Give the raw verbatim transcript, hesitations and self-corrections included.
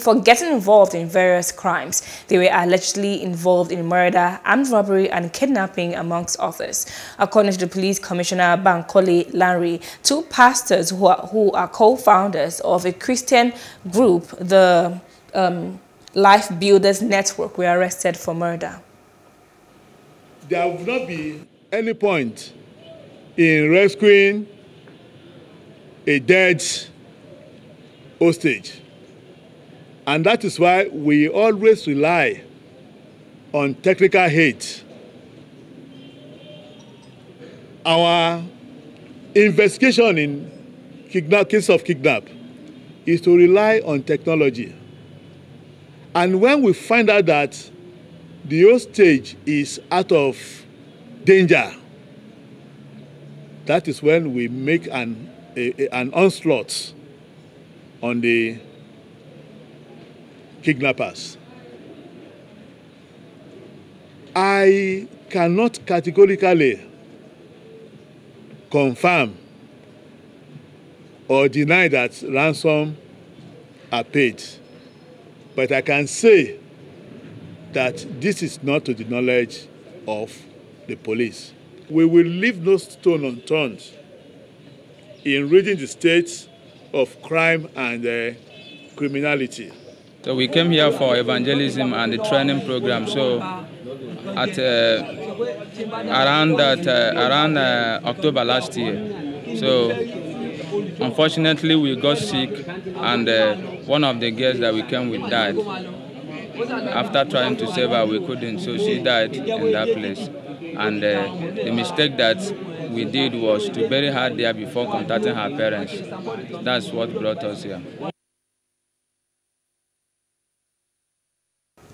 For getting involved in various crimes. They were allegedly involved in murder, armed robbery and kidnapping, amongst others. According to the police commissioner Bankole Lanre, two pastors who are, who are co-founders of a Christian group, the um, Life Builders Network, were arrested for murder. There will not be any point in rescuing a dead hostage. And that is why we always rely on technical aid. Our investigation in kidnap, case of kidnap is to rely on technology. And when we find out that the hostage is out of danger, that is when we make an, a, a, an onslaught on the kidnappers. I cannot categorically confirm or deny that ransom are paid, but I can say that this is not to the knowledge of the police. We will leave no stone unturned in reading the state of crime and uh, criminality. So we came here for evangelism and the training program. So at uh, around that uh, around uh, October last year, so unfortunately we got sick, and uh, one of the girls that we came with died. After trying to save her, we couldn't, so she died in that place. And uh, the mistake that we did was to bury her there before contacting her parents. That's what brought us here.